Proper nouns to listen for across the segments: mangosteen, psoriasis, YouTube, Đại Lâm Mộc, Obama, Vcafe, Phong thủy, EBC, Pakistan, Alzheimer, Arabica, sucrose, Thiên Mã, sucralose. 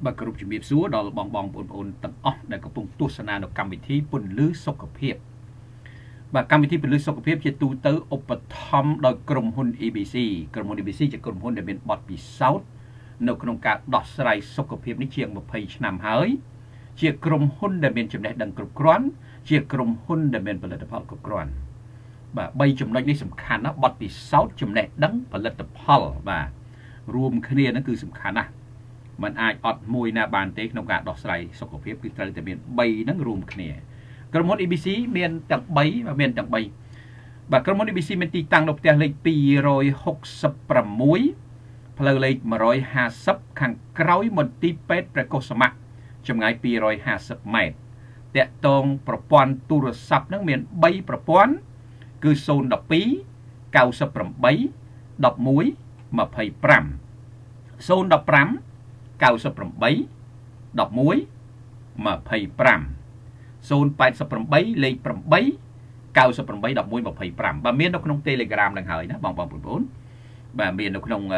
Bà cựu chuẩn bị xuống đó bong bong bồn bồn tầng ốc để có vùng tu sanh nào cầm vị trí bồn lưới sọc cặp hiệp và cầm vị trí bồn lưới sọc cặp hiệp sẽ tu tới Opathom đòi cầm hôn EBC cầm hôn EBC sẽ cầm hôn để bên bọt bị sáu nấu cầm cả đọt sợi sọc cặp hiệp những chuyện một page nằm hới chuyện cầm hôn để bên chấm đen đằng cầm croan chuyện cầm hôn để bên bật lật phal cầm croan và bây chấm đen này sầm khăn nó bọt bị sáu chấm đen đắng bật lật phal và rùm kia nó cứ sầm khăn à mình ai ọt mùi na bàn tế nông gạt đọt sài sọc cổ phiếp kinh tế miền bay nắng rùm khỉa cơ môn EBC miền tặng bay và miền tặng bay và cơ môn EBC miền tì tăng độc tiền lịch pi rồi hốc sập rầm muối phơi lịch mà rồi hà sấp khang cõi một tí pet ra cô sầm mặt trong ngày pi rồi hà sập mệt tẹt tông propon tua sập nắng miền bay propon cứ sồn độc pí cao sập rầm bay độc muối mà phải pram sồn độc pram cao sập rầm bấy đọc muối mà phải pram zone bảy sập rầm bấy lệ rầm bấy cao sập rầm bấy đọc muối mà phải pram và miền nó không telegram đang hỏi đó bằng bằng 44 và miền nó không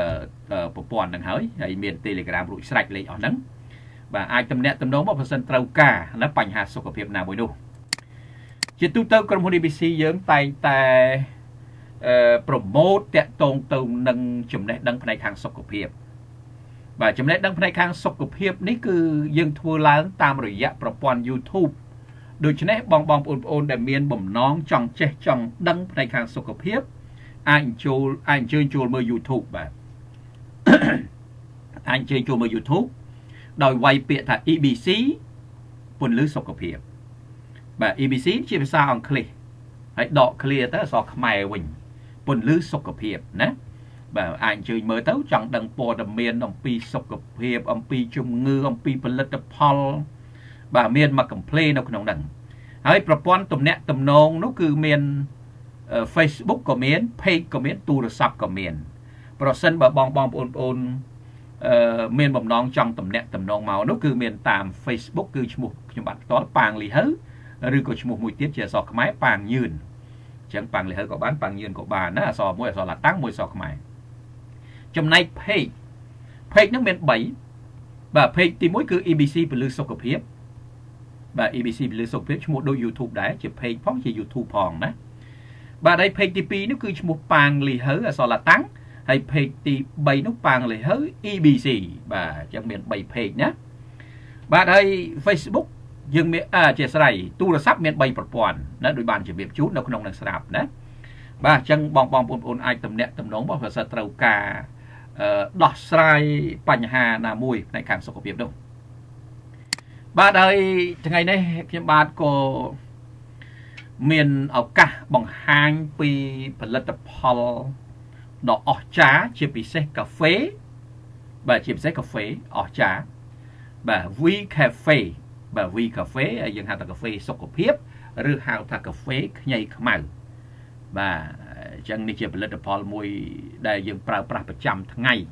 popon đang hỏi hay miền telegram rụi sạch lệ ở nắng và ai tâm nét tâm đó một phần sân trâu cả nó bành hạt sọc ở nào bồi đủ chỉ tu tơ cầm hồn EBC dớm tay tay promote tẹt tôn tàu nâng chùm nét đăng này thang sọc ở và chấm lét đăng này khang sọc cục hiệp ní cứ dân thua láng tam rồi dạ propon YouTube đối chấm lét bong bong ôn để miền bẩm nón trong che trong đăng này khang sọc cục hiệp anh chơi chùa mơ YouTube và anh chơi chùa mơ YouTube đòi quay biệt thả EBC buồn lưới sọc cục hiệp và EBC chia sao ông clear hãy đọ clear tới sọc mày quỳnh buồn lưới sọc cục hiệp nè và anh chơi mới tới chẳng đăng bò đầm miền ông pi sọc cập hiệp ông pi chung ngư ông pi political và miền mà complain nó không đằng ấy propon tụm nẹt tụm nong nó cứ miền Facebook của miền page của miền tu được sập của miền person bà bong bong ôn miền bầm nong chẳng tụm nẹt tụm nong màu nó cứ miền tạm Facebook cứ chụp những bạn toán pang lì hứ rồi có chụp mũi tiết chè sọc máy pang nhơn chẳng pang lì hứ có bán pang nhơn của bà nó là sò môi sò là tăng môi sọc máy trong này page nó bên 7 và page thì mỗi cứ EBC và lưu sọc cập hiếp và EBC và lưu sọc cập hiếp cho một đôi YouTube đấy chỉ page phóng chỉ YouTube phòng đấy và đây page TP nó cứ một pang lì hớ là sao là tăng hay page thì 7 nó pang lì hớ EBC và trong miền 7 page nhé và đây Facebook dừng miền chia sẻ tu là sắp miền 7 phần đã đối bàn chỉ việc chút nó không đang sạp đấy và chân bong bong ôn ai tụm nẹt tụm nong bảo phải sợ trâu cả đọt sài bành hà là mùi này càng sọc việc đâu ba đời ngày nay khi bạn có miền ở cả bằng hàng pi lật tập hall đọt ở trá chỉ bị xe cà phê và chỉ xe cà phê ở trá và vui cà phê ở dân hàng cà phê sọc việc rư hào thà cà phê nhảy màu và chẳng nên chỉ là tập hợp mùi đại dương prau prau bạch chăm thằng ngày,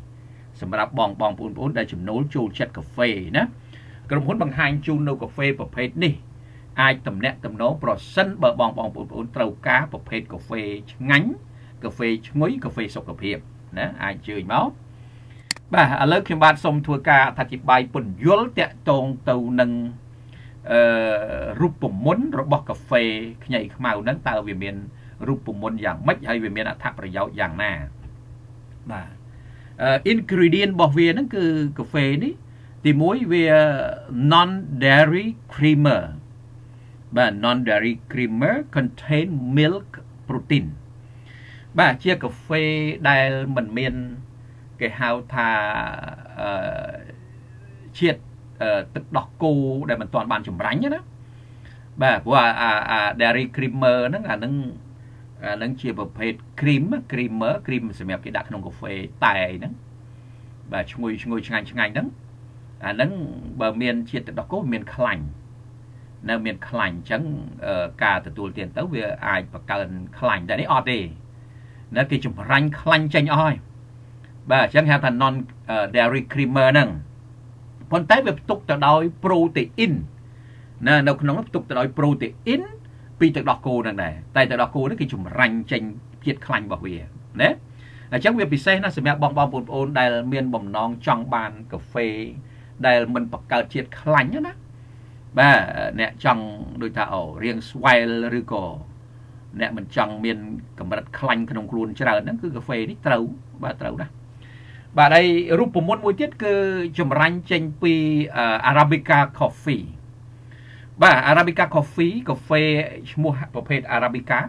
sầm rạp bong bong bún bún đại chấm nấu chua chét cà phê nhé, cầm hút bằng hai chun nấu cà phê bọc hết nè, ai tầm nẹt tầm nấu bọt sân bờ bong bong bún bún trâu cá bọc hết cà phê ngánh, cà phê ngấy cà phê sọc cà phê, nhé ai chơi máu, và ở lớp khi bạn xong thua ca thạch bài bún dúa tẹt tông tàu nâng rụp bùm muốn rồi bọc cà phê nhảy màu nắng tàu về miền rụp môn dạng mách hay về miền đã tháp rồi dạo dạng nà và ingredient bỏ về nó cứ cà phê đấy thì muối về non dairy creamer và non dairy creamer contain milk protein và chia cà phê đài mình miền cái hào thà chiết tức đỏ cô để mình toàn bàn chủng ránh đó và của dairy creamer nó là nâng nâng chia vào phết cream xem cái đặt nông cà phê tài nắng và ngồi chừng ngày nắng nắng bờ miền chia từ đó có miền khánh nơi miền khánh trắng cả từ tuổi tiền tới về ai và cần khánh đã đấy ở đây nơi kia chụp ranh khánh tranh oi và chẳng hạn thành non dairy creamer nâng còn tới việc tục từ đói protein nơi đâu nó tục từ đói protein vì từ đọc cô đang này tại từ đọc cô nó cái chủng rành chành kiệt khanh bảo vệ đấy là chắc việc bị xe nó sẽ mẹ bong bong bồn ôn đại miền bồng non trong bàn cà phê ដែល mình បង្កើតជាតិខ្លាញ់ណាបាទអ្នកចង់ដូចថាអូរៀងស្វែលឬក៏អ្នកមិនចង់មានកម្រិតខ្លាញ់ក្នុងខ្លួនច្រើនហ្នឹងគឺកាហ្វេនេះត្រូវបាទត្រូវណាបាទហើយរូបមន្តមួយទៀតគឺចម្រាញ់ចេញពី Arabica coffee កាហ្វេឈ្មោះប្រភេទ Arabica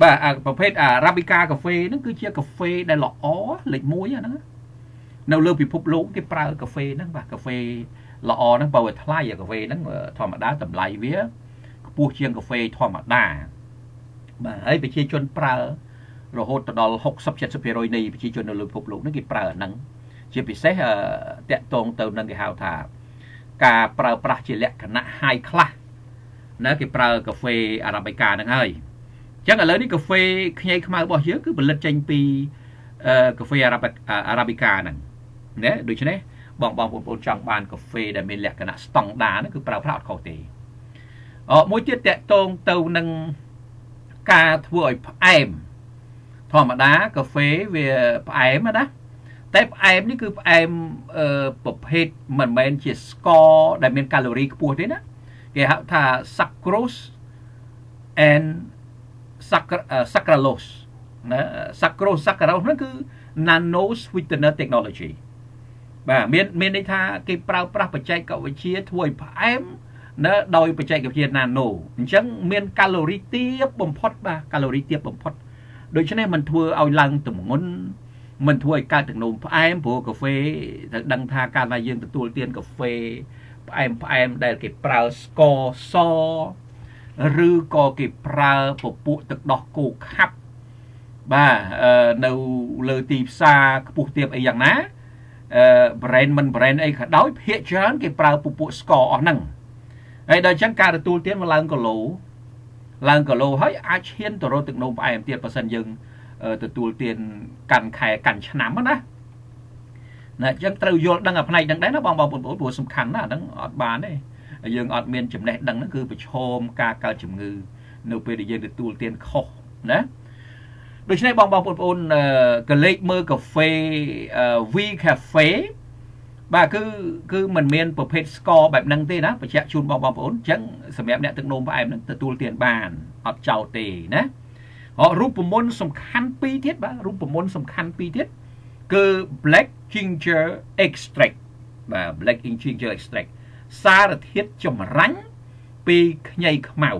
បាទប្រភេទ Arabica កាហ្វេហ្នឹងគឺជាកាហ្វេដែលល្អលេខ 1 ហ្នឹងនៅលើពិភពលោកគេប្រើកាហ្វេហ្នឹងបាទកាហ្វេល្អហ្នឹងបើវាថ្លៃកាហ្វេហ្នឹងធម្មតាតម្លៃវាខ្ពស់ជាងកាហ្វេធម្មតាបាទហើយប្រជាជនប្រើរហូតទៅដល់ 60-70% នៃប្រជាជននៅលើពិភពលោកហ្នឹងគេប្រើហ្នឹងជាពិសេសតាក់ទងទៅនឹងគេហៅថា ការប្រើប្រាស់ជាលក្ខណៈ high class ណាគេប្រើកាហ្វេ Arabica ហ្នឹងហើយអញ្ចឹងឥឡូវនេះកាហ្វេខ្ញីខ្មៅរបស់យើងគឺផលិតចេញពីកាហ្វេ Arabica ហ្នឹងណាដូច្នេះបងប្អូនចង់បានកាហ្វេដែលមានលក្ខណៈ standard ហ្នឹងគឺប្រើប្រាស់អត់ខុសទេមួយទៀតតាក់ទងទៅនឹងការធ្វើឲ្យផ្អែមធម្មតាកាហ្វេវាផ្អែមណា តែផ្អែមនេះគឺផ្អែមប្រភេទមិនមែនជាស្ករដែលមានកាឡូរីខ្ពស់ទេណាគេហៅថា sucrose and sucralose ណា sucrose sucralose ហ្នឹងគឺ nano sweetener technology បាទមានន័យថាគេប្រើប្រាស់បច្ចេកវិទ្យាធ្វើឲ្យផ្អែមណាដោយបច្ចេកវិទ្យា nano អញ្ចឹងមានកាឡូរីទាបបំផុតបាទកាឡូរីទាបបំផុតដូច្នេះมันធ្វើឲ្យឡើងទម្ងន់ មិនធ្វើឲ្យកើតដំណូមផ្អែមព្រោះកាហ្វេដែលដឹងថាកាលណាយើងទទួលទានកាហ្វេផ្អែមដែលគេប្រើស្ករសឬក៏គេប្រើពពុះទឹកដោះគោខាប់បាទនៅលើទីផ្សារខ្ពស់ទៀតអីយ៉ាងណាbrand brand អីក៏ដោយភាគច្រើនគេប្រើពពុះស្ករអស់ហ្នឹងហើយដល់អញ្ចឹងការទទួលទានវាឡើងគីឡូហើយអាចឈានទៅរកដំណូមផ្អែមទៀតបើសិនយើង ទទួលទានកាន់ខែកាន់ឆ្នាំណាអញ្ចឹងត្រូវយល់ដឹងអាផ្នែកហ្នឹងដែរណាបងប្អូនព្រោះសំខាន់ណាស់ហ្នឹងអត់បានទេយើងអត់មានចំណេះដឹងហ្នឹងគឺប្រឈមការកើតជំងឺនៅពេលដែលយើងទទួលទានខុសណាដូច្នេះបងប្អូនព្រអូនកលេចមើលកាហ្វេ V cafe បាទគឺមិនមានប្រភេទស្ករបែបហ្នឹងទេណាបញ្ជាក់ជូនបងប្អូនព្រអូនអញ្ចឹងសម្រាប់អ្នកទឹកនោមផ្អែមហ្នឹងទទួលទានបានអត់ចោលទេណា រូបមន្តសំខាន់ពីរទៀតបាទរូបមន្តសំខាន់ពីរទៀតគឺ black ginger extract បាទ black ginger extract សារធាតុចម្រាញ់ពីខ្ញីខ្មៅ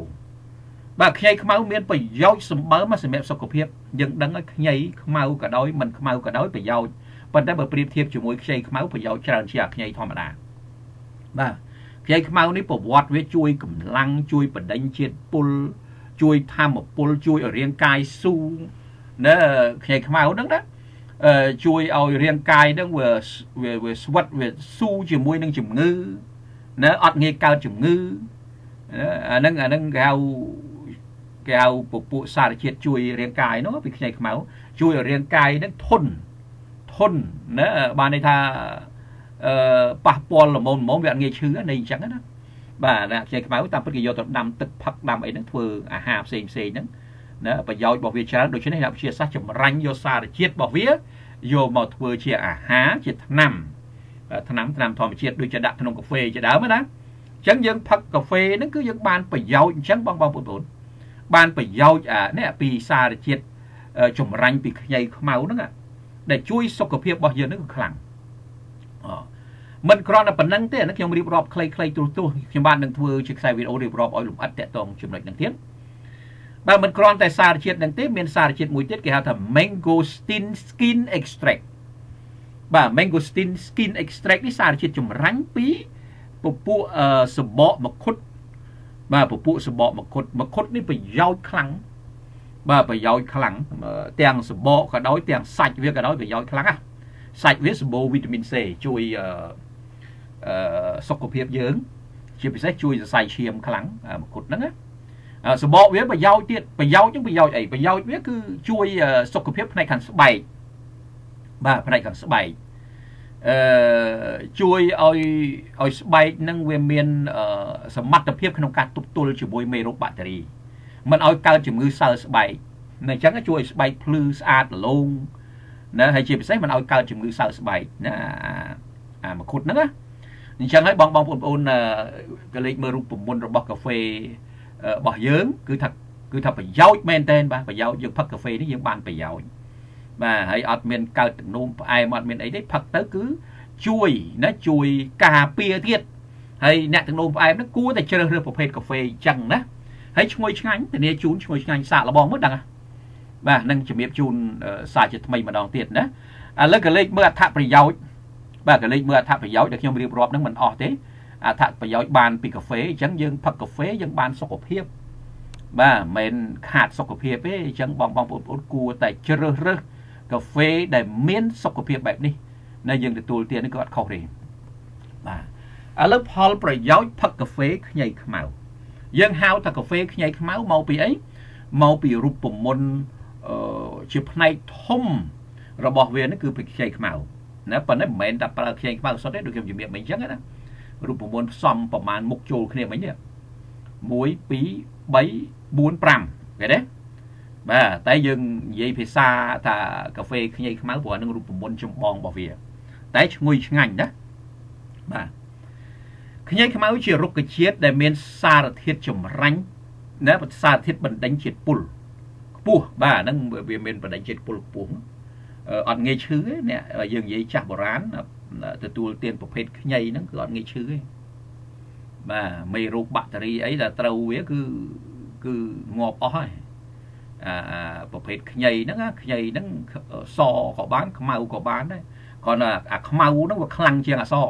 បាទខ្ញីខ្មៅមានប្រយោជន៍សម្បើមកសម្រាប់សុខភាពយើងដឹងឲ្យខ្ញីខ្មៅក៏ដោយមិនខ្មៅក៏ដោយប្រយោជន៍ប៉ុន្តែបើប្រៀបធៀបជាមួយខ្ញីខ្មៅប្រយោជន៍ច្រើនជាងខ្ញីធម្មតាបាទខ្ញីខ្មៅនេះប្រវត្តិវាជួយកម្លាំងជួយបដិញ្ញជាតិពុល ជួយថាមពលជួយឲ្យរាងកាយស៊ូណាខ្ញីខ្មៅហ្នឹងណាជួយឲ្យរាងកាយហ្នឹងវាស្វិតវាស៊ូជាមួយនឹងជំងឺណាអត់ងាយកើតជំងឺហ្នឹងអាហ្នឹងគេហៅពពុះសារជាតិជួយរាងកាយហ្នឹងធុនធុនណាបានន័យថាប៉ះពាល់ល្មមល្មមវាអត់ងាយឈឺណាអីចឹងណា បាទអ្នកខ្ញុំខ្មៅតាមពិតជាយកទៅដាំទឹកផឹកដាំអីហ្នឹងធ្វើអាហារផ្សេងផ្សេងហ្នឹងណាប្រយោជន៍របស់វាច្រើនដូច្នេះអ្នកវិទ្យាសាស្ត្រចម្រាញ់យកសារជាតិរបស់វាយកមកធ្វើជាអាហារជាថ្នាំថ្នាំធម្មជាតិដូចជាដាក់ក្នុងកាហ្វេជាដើមណាអញ្ចឹងយើងផឹកកាហ្វេហ្នឹងគឺយើងបានប្រយោជន៍អញ្ចឹងបងប្អូន មិនគ្រាន់តែប៉ុណ្ណឹងទេខ្ញុំរៀបរាប់ខ្លីៗទូទៅខ្ញុំបាននឹងធ្វើជាខ្សែវីដេអូរៀបរាប់ឲ្យលម្អិតតាក់ទងចំណុចហ្នឹងទៀតបាទមិនគ្រាន់តែសារជាតិហ្នឹងទេមានសារជាតិមួយទៀតគេហៅថា mangosteen skin extract បាទ mangosteen skin extract នេះសារជាតិចម្រាញ់ពីពពួកសបកមង្ឃុតបាទពពួកសបកមង្ឃុតនេះប្រយោជន៍ខ្លាំងបាទប្រយោជន៍ខ្លាំងទាំងសបកក៏ដោយទាំងសាច់វាក៏ដោយប្រយោជន៍ខ្លាំងណាស់សាច់វាសម្បូរវីតាមីន C ជួយ សុខភាពយើងជាពិសេសជួយសរសៃឈាមខ្លាំងមង្ឃុតហ្នឹងណាសបកវាប្រយោជន៍ទៀតប្រយោជន៍ហ្នឹងប្រយោជន៍អីប្រយោជន៍វាគឺជួយសុខភាពផ្នែកខាងស្បែកបាទផ្នែកខាងស្បែកជួយឲ្យស្បែកហ្នឹងវាមានសមត្ថភាពក្នុងការទប់ទល់ជាមួយមេរោគបាក់តេរីមិនឲ្យកើតជំងឺសើស្បែកណាអញ្ចឹងជួយស្បែកភ្លឺស្អាតល្ងណាហើយជាពិសេសមិនឲ្យកើតជំងឺសើស្បែកណាមង្ឃុតហ្នឹងណា Nhưng chẳng hãy bong bong phụn ôn là cái lịch mơ rung phụn môn rồi bọc cà phê bỏ dưỡng cứ thật phải giáo men tên bà phải giáo dưỡng phật cà phê nó dưỡng bàn phải giáo mà hãy ọt miền cao tầng nôm ai mà ọt miền ấy đấy phật tớ cứ chui nó chui cà pia thiệt hay nè tầng nôm ai nó cua tại chơi được phê cà phê chẳng đó hãy ngồi chán thì nè chún ngồi chán xả là bong mất đằng à bà nâng chấm miệng chun xả cho mày mà đòn tiền đó à lấy cái lịch mơ tháp phải giáo bà cái lịch mơ tháp phải giáo để khi mà điệp rộp nó mình ọt thế à tháp phải giáo bàn pì cà phê chẳng dương phật cà phê dương bàn sọc cột hiếp bà mình hạt sọc cột hiếp ấy chẳng bong bong ổn cua tại chơi cà phê để miễn sọc cà phê bẹp đi nên dừng để tụi tiền nó có ăn khẩu đi mà ở lớp hall phải giáo phật cà phê nhảy màu dân hao thật cà phê nhảy máu màu bị rụp bùm môn chụp này thôm rồi bỏ về nó cứ bị nhảy màu nè phần đấy mình đặt vào nhảy màu sau đấy được kiểm nghiệm mình chắc đấy rụp bùm môn xòm bầm màn mục trù kia mấy nè muối bí bấy buôn pram cái đấy bà tại dừng dây phía xa thà cà phê nhảy máu của nó rụp bùm môn trong bong bỏ về tại nguy ngành đó bà nhảy máu chỉ rụp cái chết để men xa là thiết chủng ránh nè xa thiết bẩn đánh chết pul pua bà nâng về men bẩn đánh chết pul pung ọt nghề chữ nè dừng dây chả bỏ rán từ tu tiền phục hết nhảy nó cứ ọt nghề chữ bà mày rụp battery ấy là trâu ấy cứ ngọp ói bộ phết nhầy nó so có bán màu có bán đấy còn là màu nó có khăn chia là so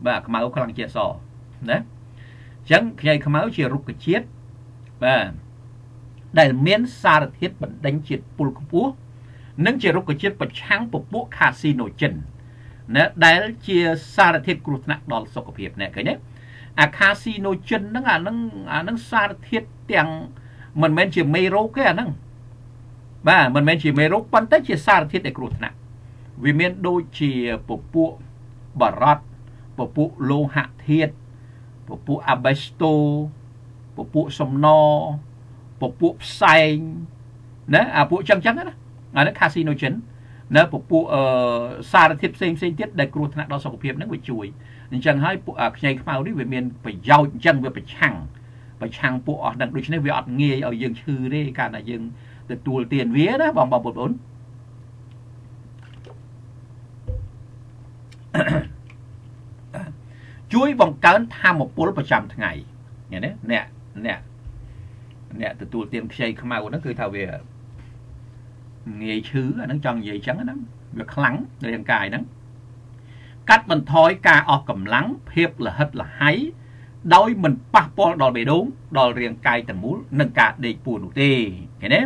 và màu khăn chia so đấy chẳng nhầy màu chia rụt cái chiết và đại miến xa thiết bẩn đánh chiết pul púa nâng chia rụt cái chiết bật sáng bột búa casino chỉnh đấy đại chia xa thiết cột nặng đòn so cọp hiệp này cái đấy casino chỉnh nó là nâng xa thiết tiền mình men chỉ mê rốt cái anh ba mình men chỉ mê rốt quan tới chỉ xa thiết để cột nè vì men đôi chỉ bộ bộ bờ rót bộ lô hạ thiết bộ abesto bộ sầm no bộ xanh nè à bộ trắng trắng đó là nó casino chính nè bộ xa thiết xem thiết để cột nè đó sau cuộc hiệp nó bị chui nhưng chẳng hay bộ nhảy màu đi vì men phải giàu chẳng về phải chẳng chàng bộ ở đằng đối với việc nghề ở dương chư đấy cả là dương từ tuột tiền vía đó bằng bột bốn chuối bằng cán tham một bốn trăm ngày nghe đấy nè nè nè từ tuột tiền xây khăm màu nó cứ thao về nghề chư là nó chọn nghề trắng lắm việc lắng liền cài đó cắt mình thói ca ở cầm lắng hiệp là hết là háy đói mình bắt bỏ đòi bề đốn đòi riêng cài tầng mũ nâng cả để buồn đủ tê thế đấy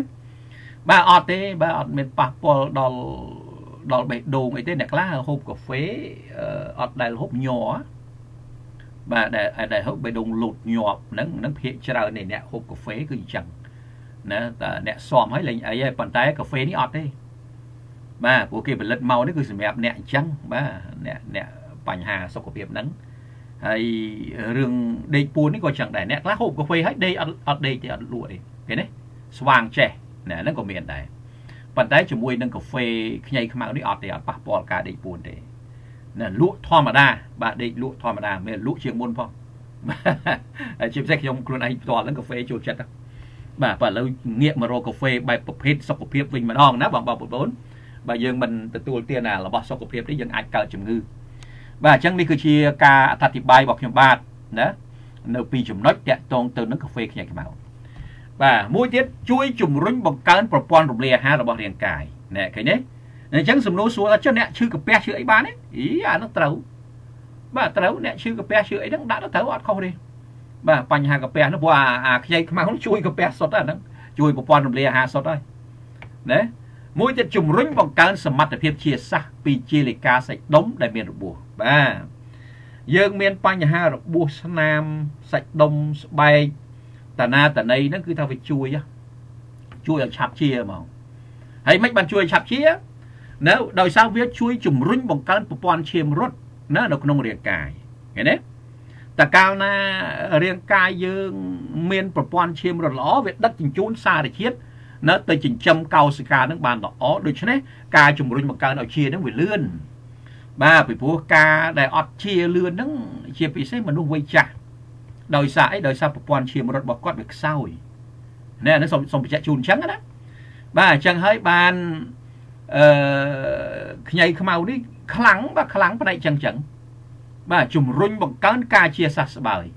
ba ọt mình bắt bỏ đòi bề đốn ấy thế nè lá hộp cà phê ọt đại hộp nhỏ và đại hộp bề đốn lột nhỏ nâng hiện trở này nè hộp cà phê cứ chẳng nè nè xòm hay là ấy bàn tay cà phê ní ọt đi ba của kia mình lật màu nó cứ sầm mẹp nè chăng ba nè nè bánh hà sau của việc nắng hay rừng đầy buồn ấy coi chẳng để nét lá hộp cà phê hết đây ở đây thì ăn lụa đi cái đấy xoang trẻ nè nó có miền này phần đấy chỉ mua nâng cà phê nhảy mạo đi ọt thì ăn bắp bò cả đầy buồn để nè lụa thom mà đa bạn đây lụa thom mà đa mình lụa chiềng môn phong chim sách trong luôn anh toàn nâng cà phê chuột chặt mà và lâu nghiệm mà rồi cà phê bài tập hết sau cà phê mình mà đong nó bằng bò bốn và dương mình từ tuột tiền là bò sau cà phê đấy dương ai cào chừng ngư và chẳng đi cứ chia ca ta thì bay bọc nhầm bát đó nấu pi chùm nốt đẹp toàn từ nước cà phê nhảy màu và mũi tiết chuối chùm rún bằng cán propon rụp lìa ha là bọc liền cài nè cái đấy nè chẳng sầm nô xuống là cho nè chư cà phê chữ ấy bán đấy ý à nó tấu bà tấu nè chư cà phê chữ ấy đã nó tấu ăn không đi bà pành hà cà phê nó qua nhảy màu nó chui cà phê sốt đó nó chui propon rụp lìa ha sốt đấy đấy mũi tiết chùm rún bằng cán sầm mặt để phép chia xa pi chia lìa ca sạch đống để miền rụp bùa ba dương miền Panh Hà rồi buộc Nam sạch đông bay tà na tà này nó cứ thao phải chui á chui là chạp chia mà hãy mấy bạn chui chạp chia nếu đời sau viết chui chùm rung bằng cán của con chim rút nó được nông riêng cài cái đấy tà cao na riêng cài dương miền của con chim rồi ló việt đất chỉnh chốn xa để chết nó tới chỉnh châm cao sika nước bàn đỏ đôi chứ đấy cài chùm rung bằng cán ở chia nó phải lươn Ba bị bố ca đại ọt chia lừa nứng chia bị xế mà nó quay chả đời xa bộ bọn chia một rốt bọc quát việc sao ấy. Nên nó xong bị chạy chùn chắn đó. Ba chẳng hơi bàn nhảy khám áo đi khá lắng bà này chẳng chẳng. Ba chùm rung bằng cán ca chia sạch bởi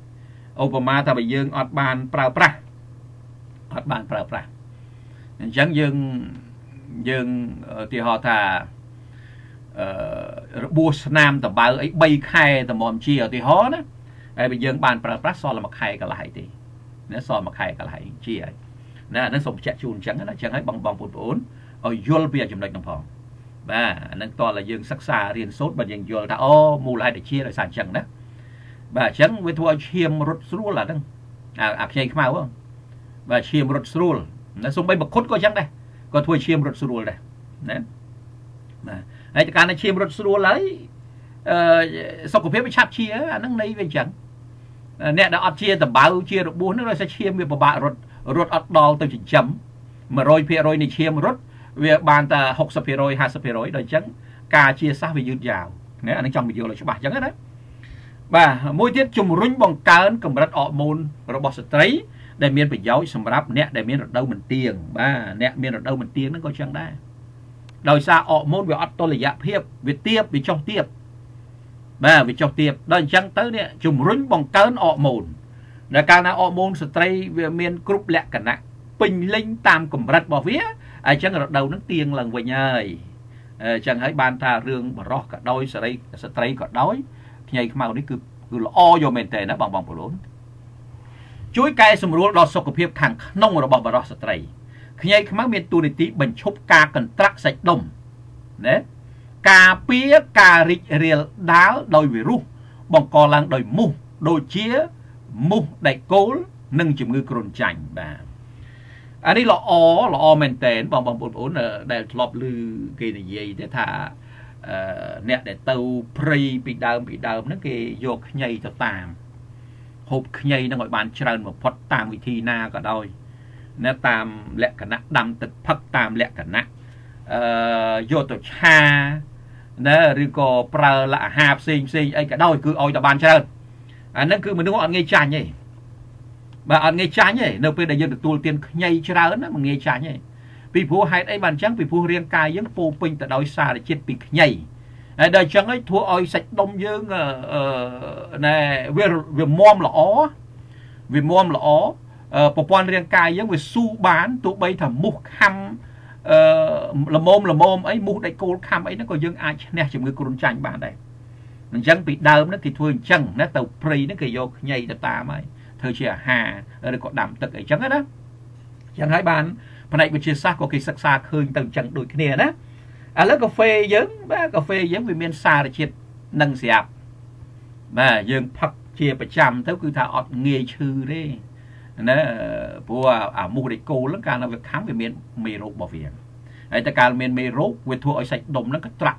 Obama ta bị dương ọt bàn prao pra. Nên chẳng dương thì họ thà bố nam tầm báo ấy bay khai tầm mòm chia thì hó đó ai bây giờ bàn bà phát so là mặc khai cả lại thì nó so mặc khai cả lại chia ấy nó sống chạy chùn chẳng nó chẳng ấy bằng bóng bột bốn ở dôl bia chùm lệch nằm phòng và nó to là dương sắc xa riêng sốt bằng dành dôl ta ô mù lại để chia lại sàn chẳng đó và chẳng với thua chiêm rốt srul là đăng chạy khmao không và chiêm rốt srul nó sống bay bậc khốt coi chẳng đây có thua chiêm rốt srul đây nè này cái này chiêm rốt srul lấy sau cuộc phép với chặt chia năng này về chẳng nè đã ọt chia tầm bao chia được bốn nó sẽ chia về bà rốt ọt đo từ chỉnh chấm mà rồi phía rồi này chia rốt về bàn ta học sập phía rồi hai sập phía rồi đời chẳng ca chia sát về dư dào nè anh trong video là cho bà chẳng hết đấy và mỗi tiết chùm rung bằng cán cầm rắt ọ môn robot sấy để miền phải giáo sầm ráp nè để miền ở đâu mình tiền ba nè miền ở đâu mình tiền nó coi chẳng đấy đời xa ọ môn về ọt tôi là dạ hiệp về tiếp về trong tiếp và vì chọc tiệp đó chẳng tới nè chùm rung bằng cơn ọ môn là càng là ọ môn sẽ tây về miền cúp lẹ cả nặng bình linh tam cùng rạch bỏ vía ai chẳng là đầu nước tiên lần về nhơi chẳng hãy bàn tha rương bỏ rót cả đôi sẽ tây cả đói nhảy màu đấy cứ là o vô mền tề nó bằng bằng của lún chuối cây sầm ruột đọt sọc của phép thằng nông rồi bỏ rót sẽ tây nhảy màu miền tu này tí bình chúc ca cần trắc sạch đồng đấy cà pía cà rịt rìa đáo đôi về rú bằng cò lăng đôi mu đôi chia mu đại cố nâng chìm ngư cồn chảnh và anh ấy lọ mền tén bằng bốn bốn ở đại lọp lư cái gì để thả nẹt để tàu prey bị đào nó cái dọc nhầy cho tạm hộp nhầy nó gọi bàn trần một phật tạm vị thi na cả đôi nó tạm lẹ cả nặng đầm tịch phật tạm lẹ cả nặng vô tổ cha nè rồi có prơ là hạp xinh ấy cả đôi cứ ôi tao bàn chơi nó cứ mình đúng không nghe chán nhỉ bà ăn nghe chán nhỉ nếu bây giờ được tu tiên nhây chơi ra nó mà nghe chán nhỉ vì phù hai ấy bàn trắng vì phù riêng cài giống phù pin tại đôi xa để chết bị nhây đời trắng ấy thua ôi sạch đông dương nè về mom là ó vì mom là ó bà con riêng cài giống về su bán tụ bay thầm mục hăm là mồm ấy mu đại cô kham ấy nó có dương ai nè chìm người cồn chanh bạn đây mình dân bị đơm nó thì thường chân nó tàu prey nó kì vô nhây cho ta mày thời chia hà rồi có đảm tật ấy chẳng hết đó chẳng hai bàn phần này mình chia sẻ có kỳ sắc xa khơi tầng chẳng đôi kia đó lớp cà phê giống vì miền xa là chia nâng xẹp mà dương phật chia phải chăm tới cứ thà ọt nghề chư đi nó bùa à mù để cô lắm cả là việc khám về miền mì rốt bảo viện ấy tất cả miền mì rốt về thua ở sạch đồng nó cất trạ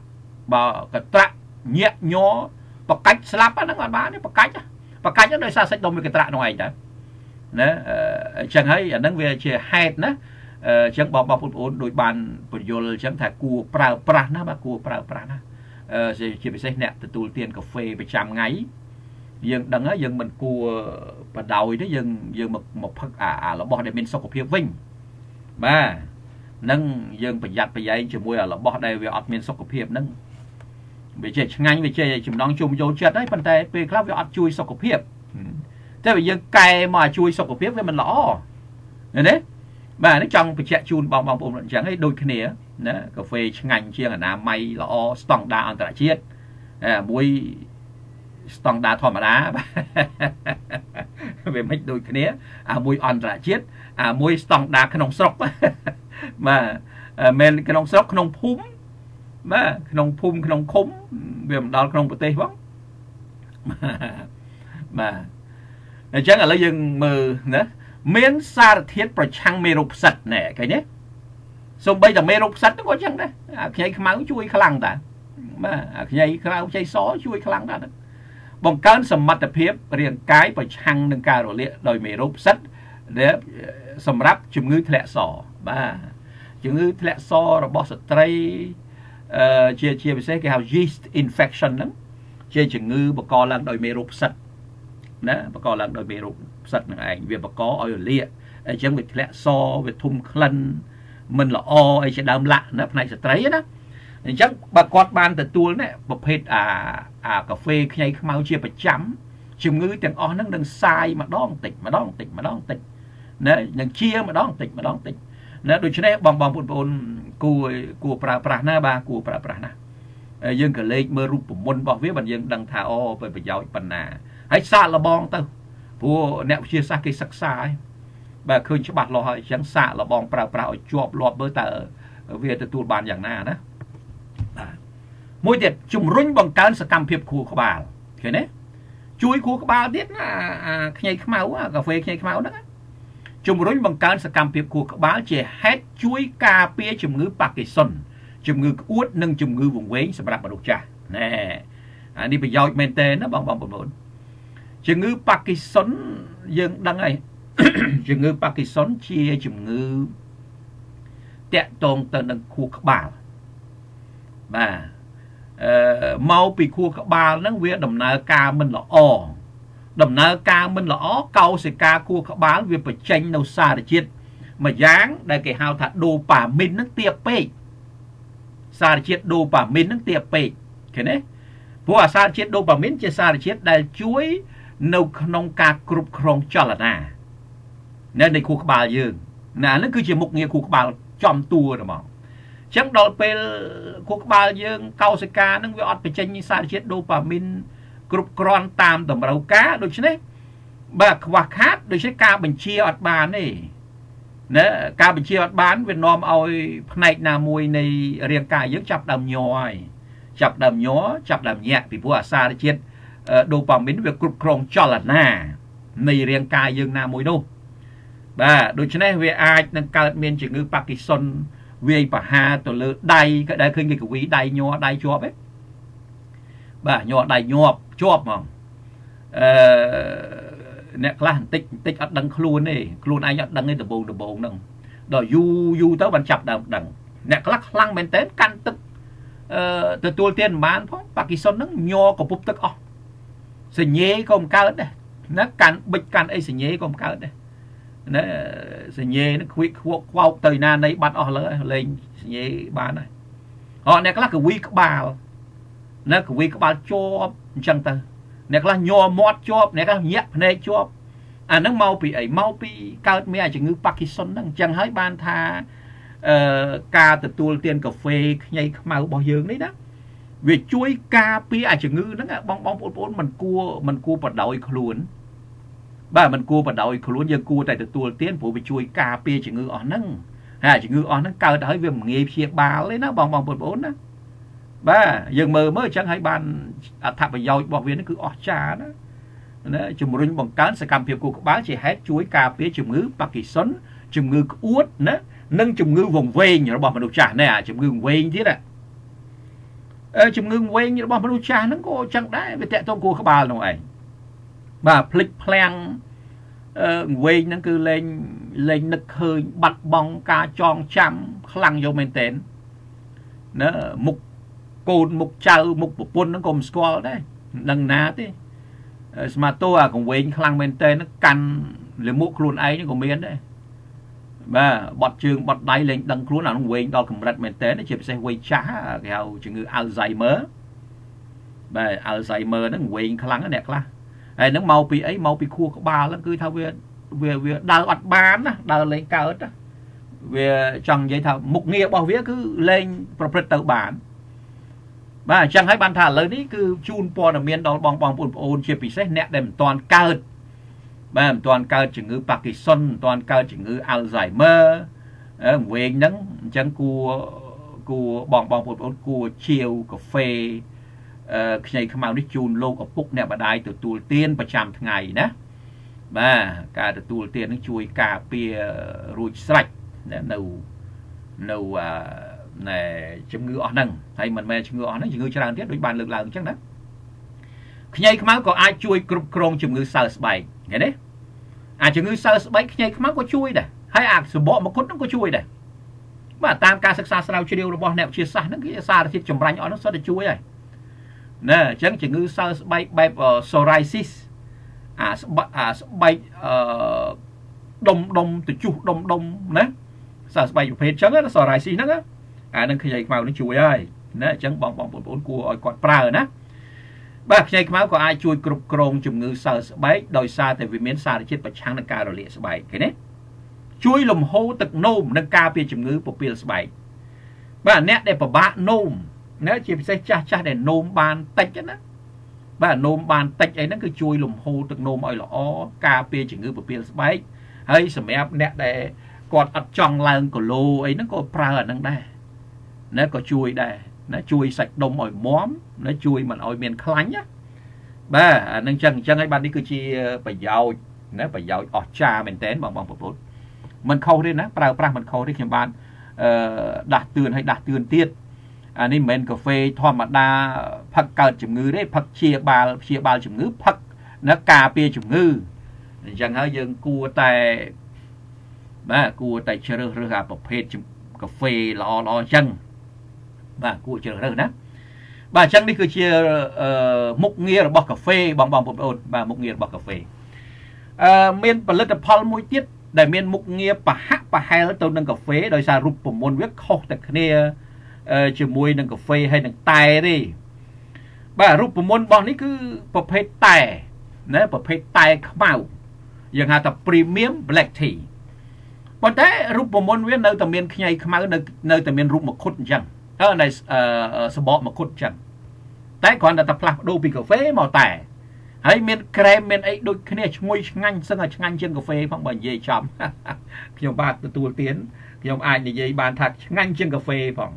bà cất trạ nhẹ nhó và cách slap nó còn bán đấy và cách nó nơi xa sạch đồng về cất trạ ngoài đó nó chẳng hay ở nâng về chè hẹt nó chẳng bảo phụ ổn đội bàn bồi dồi chẳng thà cua pra nó mà cua pra nó chỉ phải xây nẹt từ tu tiền cà phê về chạm ngáy dân đằng á dân mình cua và đòi đó dân một phật là bỏ để mình sau cuộc hiệp vinh mà nâng dân phải giặt phải dạy chỉ mua là bỏ đây về ọt mình sau cuộc hiệp nâng bị chơi ngành bị chơi chìm đón chung vô chết đấy phần tay về khắp về ọt chui sau cuộc hiệp thế bây giờ cày mà chui sau cuộc hiệp với mình lõ nên đấy mà nó trong phải chạy chun bằng bộ luận trắng ấy đôi cái nĩa đó cà phê ngành chiêng ở nam may lõ stong đa ăn tại chiết muối stong đa thòm mà đá về mấy đôi cái nĩa muối ăn ra chết muối stong đa cái nông sọc mà men cái nông sọc cái nông phúm mà cái nông phúm cái nông khúm về một đòn cái nông bờ tây vắng mà chắc là lấy dừng mờ nữa miếng sa thiết và trăng mê rục sạch nè cái nhé xong bây giờ mê rục sạch nó có chăng đấy cái máu chui khá lăng ta mà cái máu chay xó chui khá lăng ta bằng cơn sầm mặt tập hiệp riêng cái và chăng nâng cao độ liệt đòi mì rốt sắt để sầm ráp chùm ngư thẹn sò ba chùm ngư thẹn sò rồi bỏ sợi Chia với cái hào yeast infection đó. Chia chừng ngư bà co lăng đòi mê rục sật. Đó, bà co lăng đòi mê rục sật nâng ảnh. Vì bà co ở lìa. Chẳng bị lẹ so, về thum khăn. Mình là o, ấy sẽ đám lạ. Nó này sẽ trấy đó. Chắc bà cọt bàn từ tuôn này. Bà phết cà phê kháy máu chia bà chấm. Chừng ngư tiếng o nó đang sai mà đó tịch, mà đó tịch, mà đó tịch. Nâng chia mà đó tịch, mà đó tịch. Đó, đối chứ này bong bong bồn bồn của pra na ba của pra na dương cái lệ mơ rụp môn bọc với bản dương đăng thả o về bây giờ bản nà hãy xa là bong tao vua nẹo chia xa cái sắc xa ấy bà khơi cho bạn lo hỏi chẳng xa là bong pra ở chuột lọt bơ tờ về từ tuột bàn dạng nà đó mỗi tiệt chung rung bằng cán sẽ cam hiệp khu của bà thế đấy chuối khu của bà biết là nhảy máu cà phê nhảy máu đó chúng rối bằng cán sẽ cam hiệp của các bạn chỉ hết chuối cà phê chùm ngư Pakistan chùm ngư uất nâng chùm ngư vùng quế sẽ đặt vào đồ trà nè đi bây giờ mình tên nó bằng bồn chùm ngư Pakistan dương đăng này chùm ngư Pakistan chia chùm ngư tẹt tồn tận nâng khu các bạn mà mau bị khu các bạn nâng về đầm nà ca mình là o đầm nơ ca mình lõ câu sẽ ca cua các bán việc phải tranh đâu xa để chết mà dáng để cái hào thả đồ bà mình nó tiệp bê xa để chết đồ bà mình nó tiệp bê thế đấy phố à xa chết đồ bà mình chia xa để chết để chuối nâu nông ca cục khổng cho là nà nên này khu các bà dương nà nó cứ chỉ một nghĩa khu các bà chom tua rồi mà chẳng đòi bê khu các bà dương câu sẽ ca nó với ọt phải tranh như xa để chết đồ bà mình cục con tam tầm đầu cá đối chứ đấy bà khóa khát đối chứ ca bình chia ọt bán này nè ca bình chia ọt bán Việt Nam ôi này là mùi này riêng cả những chập đầm nhỏ nhẹ vì vua xa để chết đồ bằng miếng việc cục con cho là nà này riêng cả những là mùi đâu bà đối chứ này về ai nâng cao miền chỉ ngư Pakistan về bà ha tổ lự đầy cái đấy khơi nghịch quý đầy nhỏ đầy cho đấy bà nhỏ đầy nhọp chọp mà nè là tích tích ở đằng khuôn này khuôn ai nhận đằng ấy từ bồn nâng đòi du du tới bàn chập đằng đằng nè là khăn bên tết căn tức từ tuôn tiền bán thôi Pakistan nó nhỏ có búp tức ó sẽ nhé không cao đấy nó căn bịch căn ấy sẽ nhé không cao đấy nó sẽ nhé nó quỵ quọc quọc tới na này bắt ó lên nhé bán này họ nè là cái week bà nè cái quý các bạn chóp chẳng ta nè là nhò mót chóp nè là nhẹp này chóp à nó mau bị ấy mau bị cao mấy ai chừng ngư Pakistan nó chẳng hỡi ban tha ca từ tuôn tiền cà phê nhảy màu bao dương đấy đó việc chuối ca pi ai chừng ngư nó bong bong bốn mình cua bật đầu luôn bà mình cua bật đầu luôn giờ cua tại từ tuôn tiền phụ bị chuối ca pi chừng ngư ở nâng à chừng ngư ở nâng cao tới việc nghiệp chia ba lấy nó bong bong bốn đó ba dừng mơ mới chẳng hãy bàn thạp vào dầu bỏ viên nó cứ ọt trà đó chùm rung bằng cán sẽ cam hiệp của các bác chỉ hết chuối cà phê chùm ngư Pakistan chùm ngư uất nữa nâng chùm ngư vùng ven nó bỏ vào đồ trà nè chùm ngư vùng ven chứ nè chùm ngư vùng ven nó bỏ vào đồ trà nó có chẳng đấy về tẹt tôm của các bà nào ấy bà phịch phèn ven nó cứ lên lên nực hơi bật bong cá tròn chăm khăng vô men tên nó mục côn mục chào mục bộ quân nó gồm score đấy đằng ná thế mà tôi à cũng quên khăn bên tên nó cằn liền mục luôn ấy nó còn miến đấy và bọt trường bọt đáy lên đằng luôn nào nó quên đo cầm rạch bên tên nó chỉ sẽ quay trá theo chữ ngữ Alzheimer và Alzheimer nó quên khăn nó đẹp lắm nó mau bị ấy mau bị khua có ba nó cứ thao về đào ọt bán đào lên cao ớt về chẳng vậy thao mục nghĩa bảo vía cứ lên proprietor bản bà chẳng hãy bàn thả lời đấy cứ chun po là miền đó bong bong bồn ôn chia sẻ nẹt đềm toàn cao bà toàn cao chữ ngữ Pakistan toàn cao chữ ngữ Alzheimer về nắng chẳng cua bong bong bồn ôn cua chiều cà phê này không màu đi chun lô ở phúc nè bà đai từ tuột tiền bà chạm ngày đó bà cả từ tuột tiền nó chui cà pia ruồi sạch nấu này chấm ngư ở nâng hay mình mê chấm ngư ở nâng chấm ngư cho rằng thiết đối bàn lực là chắc đó khi mà có ai chui cục krong chấm ngư sơ bảy nghe đấy à chấm ngư sơ bảy khi mà có chui này hay à sờ bọ mà cốt nó có chui này Mà tam ca sực xa sao chưa điều bỏ nẹo chia xa nó kia xa thì chùm ranh ở nó sẽ được chuối này nè chẳng chỉ ngư sao bay bay psoriasis bay đông từ chu đông nè sao bay chụp hết chẳng nó psoriasis nó nên khi chạy vào nó chuối này nè chẳng bỏng bốn cua ở còn pra nè bác chạy máu có ai chui cục krong chùm ngư sao bay đòi xa thì vì miếng xa thì chết bạch trắng là ca rồi lệ bay cái đấy chui lùm hô tực nôm nâng ca bia chùm ngư bộ bia sài bà nét để bà bá nôm nếu chỉ sẽ cha cha để nôm bàn tách chứ đó bà nôm bàn tách ấy nó cứ chui lùm hô tực nôm ơi là ó ca bia chùm ngư bộ bia sài hay sầm ép nét để còn ập tròn làng của lô ấy nó có pra nâng đây nó có chui đây nó chui sạch đông ỏi móm nó chui mà ỏi miền khánh nhá bà nâng chân ấy bạn đi cứ chi phải giàu nó phải giàu ọt cha mình tén bằng một mình khâu đi nè, pra mình khâu đi khi bạn đặt tường hay đặt tường tiết anh nên mình cà phê thoa mặt đa phật cờ chủng ngư đấy phật chia ba chủng ngư phật nó cà phê chủng ngư chẳng hơi dừng cua tay chơi rơ gà bọc phê chủng cà phê lo chân và cua chơi rơ đó bà chân đi cứ chia mục nghĩa là bọc cà phê bằng một ồn và mục nghĩa bọc cà phê miền phần lớn là pol môi tiết đại miền mục nghĩa bà hát bà hay là tàu nâng cà phê đòi xa rụp bổng môn viết khóc thật nè chữ mùi nâng cà phê hay nâng tài đi bà rụp bổng môn bọn này cứ bọc phê tài nè bọc phê tài khmau dường hạ tập premium black tea bọn thế rụp bổng môn viết nơi tầm miền khay khmau nơi tầm miền rụp một khúc chẳng ở này sờ bọ một khúc chẳng thế còn là tập lạc đô bì cà phê màu tài hay miền krem miền ấy đôi khi này môi ngăn sưng ở ngăn trên cà phê phong bẩn dây chậm nhiều bạn từ tu tiến nhiều ai để dây bàn thật ngăn trên cà phê phong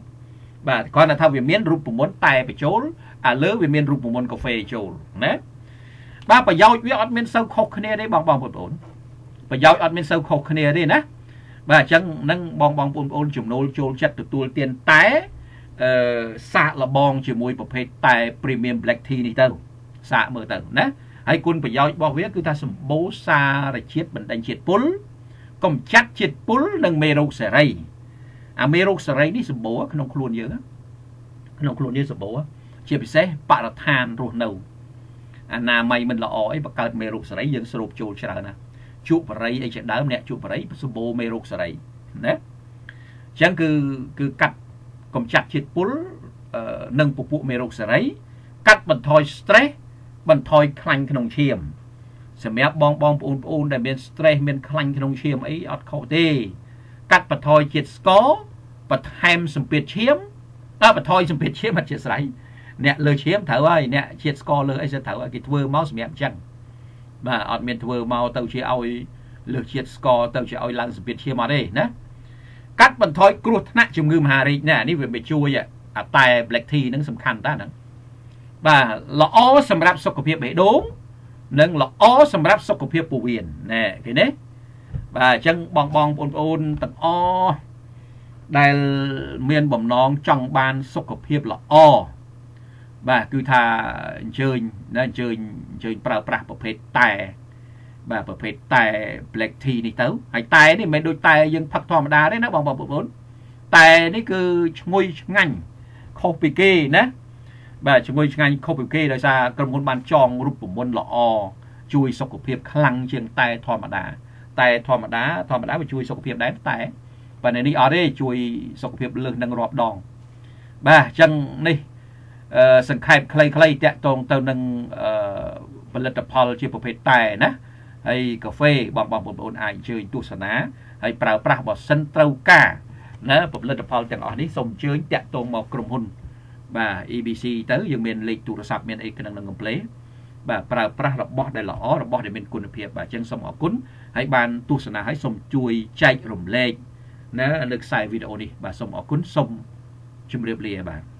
và còn là thao về miền rụp muốn tài phải trốn lỡ về miền rụp muốn cà phê trốn đấy ba phải giao với admin sâu khóc kia đấy bằng một bốn phải giao admin sâu khóc kia đấy nè và chẳng nâng bằng bốn bốn chủng nô trốn chất từ tu tiền té xạ là bong chỉ môi cà phê tài premium black tea đi đâu xa mơ tầng ná hãy quân phải giao bỏ viết cứ ta xâm bố xa là chết mình đánh chết bún công chắc chết bún nâng mê rô xe rây mê rô xe rây đi xâm bố nó không luôn nhớ nó không luôn nhớ xâm bố chỉ phải xe bạc là than rồi nâu nà mày mình là ói và cơn mê rô xe rây dân xe rộp chôn xe rờ nà chụp vào rây ấy chẳng đám nè chụp vào rây xâm bố mê rô xe rây ná chẳng cứ cắt công chắc chết bún nâng phục vụ mê rô xe rây cắt bằng thoi stress bằng thoi khăn nông chiêm sẽ mẹ bong ôn để bên stress bên khăn nông chiêm ấy ở khẩu tê cắt bằng thoi chết có và thêm sầm biệt chiếm ta bằng thoi sầm biệt chiếm mà chết sấy nè lời chiếm thở ơi nè chết có lời ấy sẽ thở ơi cái thưa máu mẹ chân mà ở bên thưa máu tàu chỉ ơi lời chết có tàu chỉ ơi lăng sầm biệt chiếm mà đây nè cắt bằng thoi cột nặng chừng ngư hà đi nè ní về bị chui vậy tài black tea nó sầm khăn ta nè và lõ sầm rạp sọc copia bể đốm nâng lõ sầm rạp sọc copia bù biển nè cái đấy và chân bong ôn tận o đài miền bẩm nón trong ban sọc copia lõ và cứ thà chơi nên chơi pra bọc phết tài và bọc phết tài black tea này tấu hay tài thì mấy đôi tài dân phật thọ mà đá đấy nó bong ôn tài đấy cứ ngồi ngành khâu bì kê nè bà chúng tôi ngành không hiểu kê đời ra cầm một bàn tròn rụp của môn lọ chui sọc của phiệp khăn trên tay thò mặt đá và chui sọc của phiệp đá tay và này đi ở đây chui sọc của phiệp lưng đang rọp đòn bà chân này sừng khai clay tẹt tông tàu nâng vật lực tập hall chỉ phổ biến tay nè hay cà phê bằng một ai chơi tu sửa ná hay prao bỏ sân trâu cả nè vật lực tập hall chẳng ở đấy sông chơi tẹt tông màu cầm hôn và EBC tới dùng miền lịch tụ sạp miền ấy cái năng lượng play và pra bọt đại lõ bọt để miền quân hiệp và chân sông ở cún hãy bàn tu sửa hãy sông chui chạy rồng lên nó được xài video đi và sông ở cún sông chim liệp lìa bà